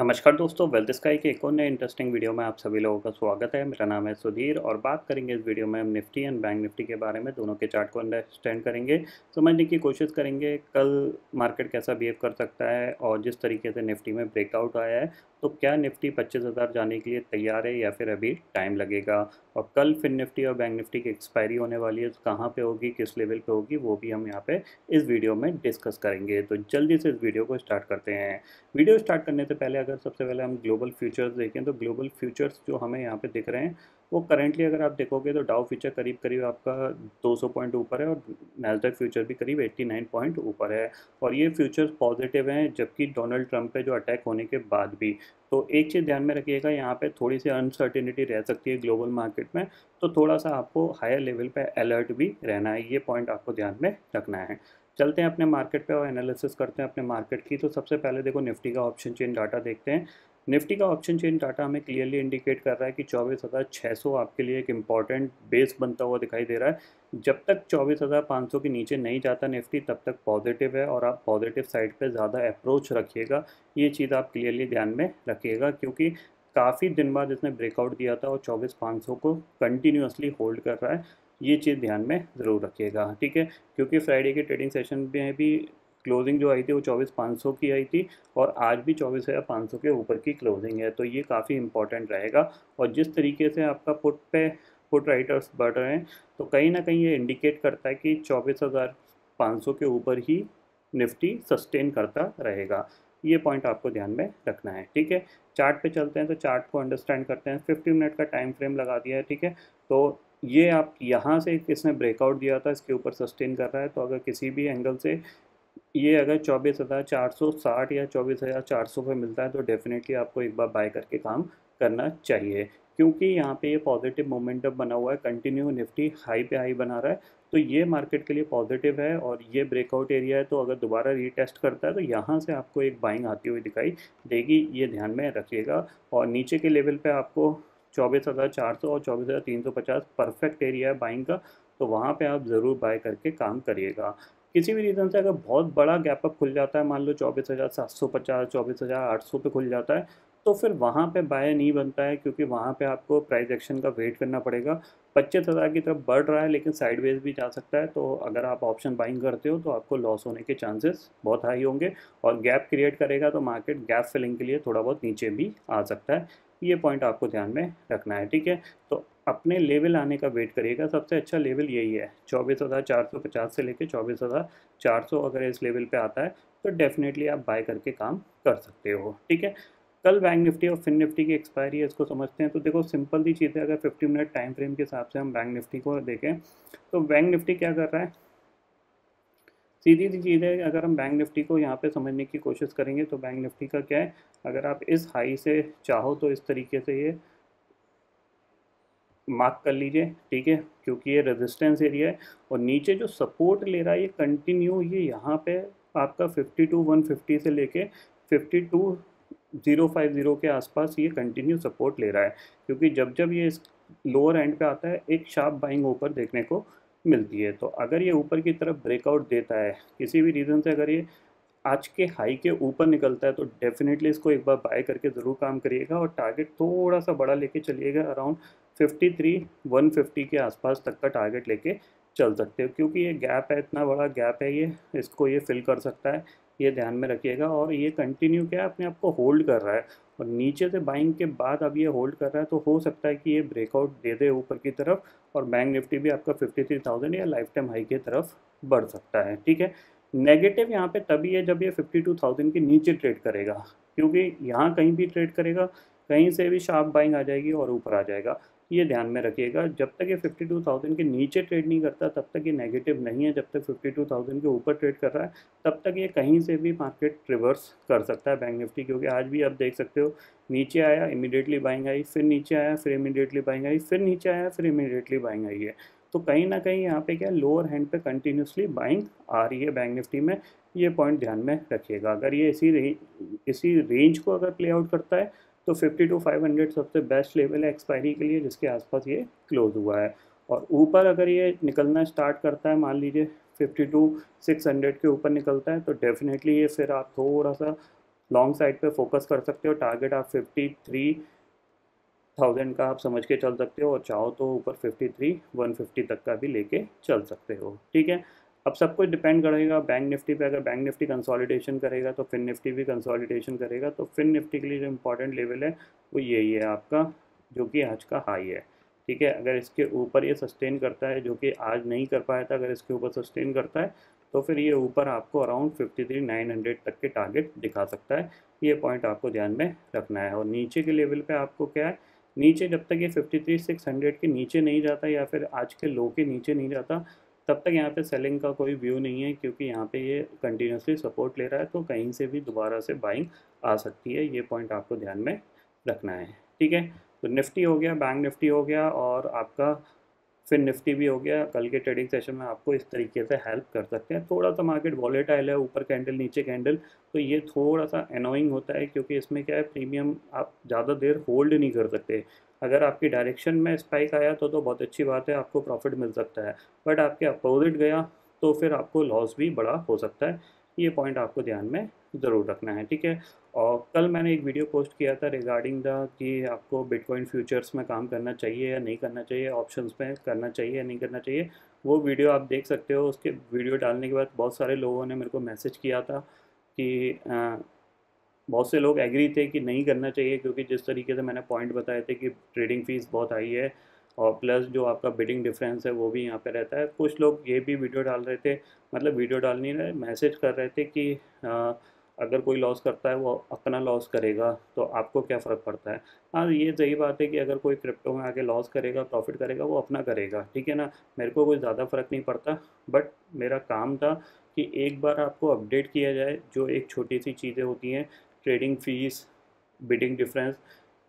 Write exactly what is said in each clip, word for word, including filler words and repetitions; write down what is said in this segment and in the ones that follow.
नमस्कार दोस्तों, wealth sky के एक और नए इंटरेस्टिंग वीडियो में आप सभी लोगों का स्वागत है। मेरा नाम है सुधीर और बात करेंगे इस वीडियो में हम निफ्टी एंड बैंक निफ्टी के बारे में, दोनों के चार्ट को अंडरस्टैंड करेंगे, समझने की कोशिश करेंगे कल मार्केट कैसा बिहेव कर सकता है और जिस तरीके से निफ्टी में ब्रेकआउट आया है तो क्या निफ्टी पच्चीस हज़ार जाने के लिए तैयार है या फिर अभी टाइम लगेगा। और कल फिन निफ्टी और बैंक निफ्टी की एक्सपायरी होने वाली है, कहाँ पे होगी, किस लेवल पे होगी, वो भी हम यहाँ पे इस वीडियो में डिस्कस करेंगे। तो जल्दी से इस वीडियो को स्टार्ट करते हैं। वीडियो स्टार्ट करने से पहले अगर सबसे पहले हम ग्लोबल फ्यूचर्स देखें तो ग्लोबल फ्यूचर्स जो हमें यहाँ पर दिख रहे हैं वो करेंटली अगर आप देखोगे तो डाउ फ्यूचर करीब करीब आपका दो सौ पॉइंट ऊपर है और नैसडैक फ्यूचर भी करीब नवासी पॉइंट ऊपर है और ये फ्यूचर्स पॉजिटिव हैं, जबकि डोनाल्ड ट्रम्प पे जो अटैक होने के बाद भी। तो एक चीज़ ध्यान में रखिएगा, यहाँ पे थोड़ी सी अनसर्टिनिटी रह सकती है ग्लोबल मार्केट में, तो थोड़ा सा आपको हायर लेवल पे अलर्ट भी रहना है, ये पॉइंट आपको ध्यान में रखना है। चलते हैं अपने मार्केट पे और एनालिसिस करते हैं अपने मार्केट की। तो सबसे पहले देखो निफ्टी का ऑप्शन चेन डाटा देखते हैं। निफ्टी का ऑप्शन चेन डाटा हमें क्लियरली इंडिकेट कर रहा है कि चौबीस हज़ार छः सौ आपके लिए एक इम्पॉर्टेंट बेस बनता हुआ दिखाई दे रहा है। जब तक चौबीस हज़ार पाँच सौ के नीचे नहीं जाता निफ्टी तब तक पॉजिटिव है और आप पॉजिटिव साइड पे ज़्यादा अप्रोच रखिएगा, ये चीज़ आप क्लियरली ध्यान में रखिएगा, क्योंकि काफ़ी दिन बाद इसने ब्रेकआउट दिया था और चौबीस पाँच सौ को कंटिन्यूसली होल्ड कर रहा है, ये चीज़ ध्यान में ज़रूर रखिएगा, ठीक है। क्योंकि फ्राइडे के ट्रेडिंग सेशन में भी क्लोजिंग जो आई थी वो चौबीस पाँच सौ की आई थी और आज भी चौबीस हज़ार पाँच सौ के ऊपर की क्लोजिंग है, तो ये काफ़ी इंपॉर्टेंट रहेगा। और जिस तरीके से आपका पुट पे पुट राइटर्स बढ़ रहे हैं तो कहीं ना कहीं ये इंडिकेट करता है कि चौबीस हज़ार पाँच सौ के ऊपर ही निफ्टी सस्टेन करता रहेगा, ये पॉइंट आपको ध्यान में रखना है, ठीक है। चार्ट पे चलते हैं तो चार्ट को अंडरस्टैंड करते हैं। फिफ्टी मिनट का टाइम फ्रेम लगा दिया है, ठीक है। तो ये आप यहाँ से इसने ब्रेकआउट दिया था, इसके ऊपर सस्टेन कर रहा है, तो अगर किसी भी एंगल से ये अगर चौबीस हज़ार चार सौ साठ या चौबीस हज़ार चार सौ पे मिलता है तो डेफिनेटली आपको एक बार बाय करके काम करना चाहिए, क्योंकि यहाँ पे ये पॉजिटिव मोमेंटम बना हुआ है, कंटिन्यू निफ्टी हाई पे हाई बना रहा है, तो ये मार्केट के लिए पॉजिटिव है और ये ब्रेकआउट एरिया है, तो अगर दोबारा रीटेस्ट करता है तो यहाँ से आपको एक बाइंग आती हुई दिखाई देगी, ये ध्यान में रखिएगा। और नीचे के लेवल पर आपको चौबीस हज़ार चार सौ और चौबीस हज़ार तीन सौ पचास परफेक्ट एरिया है बाइंग का, तो वहाँ पर आप ज़रूर बाय करके काम करिएगा। किसी भी रीज़न से अगर बहुत बड़ा गैप अप खुल जाता है, मान लो चौबीस हज़ार सात सौ पचास चौबीस हज़ार आठ सौ पे खुल जाता है, तो फिर वहाँ पे बाय नहीं बनता है, क्योंकि वहाँ पे आपको प्राइस एक्शन का वेट करना पड़ेगा। पच्चीस हज़ार की तरफ बढ़ रहा है लेकिन साइडवेज भी जा सकता है, तो अगर आप ऑप्शन बाइंग करते हो तो आपको लॉस होने के चांसेस बहुत हाई होंगे और गैप क्रिएट करेगा तो मार्केट गैप फिलिंग के लिए थोड़ा बहुत नीचे भी आ सकता है, ये पॉइंट आपको ध्यान में रखना है, ठीक है। तो अपने लेवल आने का वेट करिएगा, सबसे अच्छा लेवल यही है चौबीस हज़ार चार सौ पचास से लेके चौबीस हज़ार चार सौ, अगर इस लेवल पे आता है तो डेफिनेटली आप बाय करके काम कर सकते हो, ठीक है। कल बैंक निफ्टी और फिन निफ्टी की एक्सपायरी है, इसको समझते हैं। तो देखो सिंपल सी चीज़ है, अगर फिफ्टी मिनट टाइम फ्रेम के हिसाब से हम बैंक निफ्टी को देखें तो बैंक निफ्टी क्या कर रहा है, सीधी सी चीज़ है, अगर हम बैंक निफ्टी को यहाँ पे समझने की कोशिश करेंगे तो बैंक निफ्टी का क्या है, अगर आप इस हाई से चाहो तो इस तरीके से ये मार्क कर लीजिए, ठीक है, क्योंकि ये रेजिस्टेंस एरिया है और नीचे जो सपोर्ट ले रहा है ये कंटिन्यू ये यहाँ पे आपका फिफ्टी टू वन फिफ्टी से लेके fifty two zero five zero के आसपास ये कंटिन्यू सपोर्ट ले रहा है, क्योंकि जब जब ये इस लोअर एंड पे आता है एक शार्प बाइंग ऊपर देखने को मिलती है। तो अगर ये ऊपर की तरफ ब्रेकआउट देता है, किसी भी रीज़न से अगर ये आज के हाई के ऊपर निकलता है तो डेफिनेटली इसको एक बार बाय करके ज़रूर काम करिएगा और टारगेट थोड़ा सा बड़ा लेके चलिएगा, around fifty three one fifty के आसपास तक का टारगेट लेके चल सकते हो, क्योंकि ये गैप है, इतना बड़ा गैप है, ये इसको ये फिल कर सकता है, ये ध्यान में रखिएगा। और ये कंटिन्यू क्या है, अपने आप को होल्ड कर रहा है और नीचे से बाइंग के बाद अब ये होल्ड कर रहा है, तो हो सकता है कि ये ब्रेकआउट दे दे ऊपर की तरफ और बैंक निफ्टी भी आपका फिफ्टी थ्री थाउज़ेंड या लाइफ टाइम हाई की तरफ बढ़ सकता है, ठीक है। नेगेटिव यहाँ पे तभी है जब ये फिफ्टी टू थाउज़ेंड के नीचे ट्रेड करेगा, क्योंकि यहाँ कहीं भी ट्रेड करेगा कहीं से भी शार्प बाइंग आ जाएगी और ऊपर आ जाएगा, ये ध्यान में रखिएगा। जब तक ये फिफ्टी टू थाउज़ेंड के नीचे ट्रेड नहीं करता तब तक ये नेगेटिव नहीं है, जब तक फिफ्टी टू थाउज़ेंड के ऊपर ट्रेड कर रहा है तब तक ये कहीं से भी मार्केट रिवर्स कर सकता है बैंक निफ्टी, क्योंकि आज भी आप देख सकते हो नीचे आया इमीडिएटली बाइंग आई, फिर नीचे आया फिर इमीडिएटली बाइंग आई, फिर नीचे आया फिर इमीडिएटली बाइंग आई है, तो कहीं ना कहीं यहाँ पे क्या लोअर हैंड पे कंटिन्यूसली बाइंग आ रही है बैंक निफ्टी में, ये पॉइंट ध्यान में रखिएगा। अगर ये इसी रे, इसी रेंज को अगर प्ले आउट करता है तो फिफ्टी टू फाइव हंड्रेड सबसे बेस्ट लेवल है एक्सपायरी के लिए, जिसके आसपास ये क्लोज हुआ है। और ऊपर अगर ये निकलना स्टार्ट करता है, मान लीजिए फिफ्टी टू सिक्स हंड्रेड के ऊपर निकलता है, तो डेफिनेटली ये फिर आप थोड़ा सा लॉन्ग साइड पे फोकस कर सकते हो। टारगेट आप फिफ्टी थ्री थाउजेंड का आप समझ के चल सकते हो और चाहो तो ऊपर फिफ्टी थ्री वन फिफ्टी तक का भी लेके चल सकते हो। ठीक है, अब सब कुछ डिपेंड करेगा बैंक निफ्टी पे। अगर बैंक निफ्टी कंसोलिडेशन करेगा तो फिन निफ्टी भी कंसोलिडेशन करेगा। तो फिन निफ्टी के लिए जो इम्पोर्टेंट लेवल है वो यही है आपका, जो कि आज का हाई है। ठीक है, अगर इसके ऊपर ये सस्टेन करता है, जो कि आज नहीं कर पाया था, अगर इसके ऊपर सस्टेन करता है तो फिर ये ऊपर आपको around fifty three nine hundred तक के टारगेट दिखा सकता है। ये पॉइंट आपको ध्यान में रखना है। और नीचे के लेवल पे आपको क्या है, नीचे जब तक ये फिफ्टी थ्री सिक्स हंड्रेड के नीचे नहीं जाता या फिर आज के लो के नीचे नहीं जाता तब तक यहाँ पे सेलिंग का कोई व्यू नहीं है, क्योंकि यहाँ पे ये कंटिन्यूसली सपोर्ट ले रहा है तो कहीं से भी दोबारा से बाइंग आ सकती है। ये पॉइंट आपको ध्यान में रखना है। ठीक है, तो निफ्टी हो गया, बैंक निफ्टी हो गया और आपका फिर निफ्टी भी हो गया। कल के ट्रेडिंग सेशन में आपको इस तरीके से हेल्प कर सकते हैं। थोड़ा सा मार्केट वॉलेटाइल है, ऊपर कैंडल नीचे कैंडल, तो ये थोड़ा सा अनोइंग होता है क्योंकि इसमें क्या है, प्रीमियम आप ज़्यादा देर होल्ड नहीं कर सकते। अगर आपकी डायरेक्शन में स्पाइक आया तो तो बहुत अच्छी बात है, आपको प्रॉफिट मिल सकता है, बट आपके अपोजिट गया तो फिर आपको लॉस भी बड़ा हो सकता है। ये पॉइंट आपको ध्यान में ज़रूर रखना है। ठीक है, और कल मैंने एक वीडियो पोस्ट किया था रिगार्डिंग द कि आपको बिटकॉइन फ्यूचर्स में काम करना चाहिए या नहीं करना चाहिए, ऑप्शंस में करना चाहिए या नहीं करना चाहिए। वो वीडियो आप देख सकते हो। उसके वीडियो डालने के बाद बहुत सारे लोगों ने मेरे को मैसेज किया था कि आ, बहुत से लोग एग्री थे कि नहीं करना चाहिए, क्योंकि जिस तरीके से मैंने पॉइंट बताए थे कि ट्रेडिंग फ़ीस बहुत हाई है और प्लस जो आपका बिडिंग डिफरेंस है वो भी यहाँ पे रहता है। कुछ लोग ये भी वीडियो डाल रहे थे, मतलब वीडियो डालने रहे मैसेज कर रहे थे कि आ, अगर कोई लॉस करता है वो अपना लॉस करेगा तो आपको क्या फ़र्क पड़ता है। हाँ, ये सही बात है कि अगर कोई क्रिप्टो में आके लॉस करेगा प्रॉफिट करेगा वो अपना करेगा। ठीक है ना, मेरे को कोई ज़्यादा फ़र्क नहीं पड़ता, बट मेरा काम था कि एक बार आपको अपडेट किया जाए। जो एक छोटी सी चीज़ें होती हैं, ट्रेडिंग फ़ीस, बिडिंग डिफरेंस,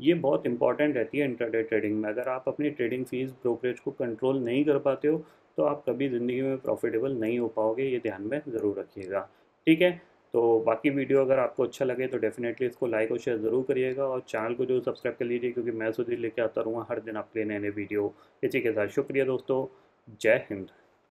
ये बहुत इंपॉर्टेंट रहती है इंट्राडे ट्रेडिंग में। अगर आप अपनी ट्रेडिंग फ़ीस ब्रोकरेज को कंट्रोल नहीं कर पाते हो तो आप कभी ज़िंदगी में प्रॉफिटेबल नहीं हो पाओगे, ये ध्यान में ज़रूर रखिएगा। ठीक है, तो बाकी वीडियो अगर आपको अच्छा लगे तो डेफिनेटली इसको लाइक और शेयर ज़रूर करिएगा और चैनल को जो सब्सक्राइब कर लीजिए, क्योंकि मैं सुधीर लेके आता रहूँगा हर दिन आपके नए नए वीडियो। इसी के साथ शुक्रिया दोस्तों, जय हिंद।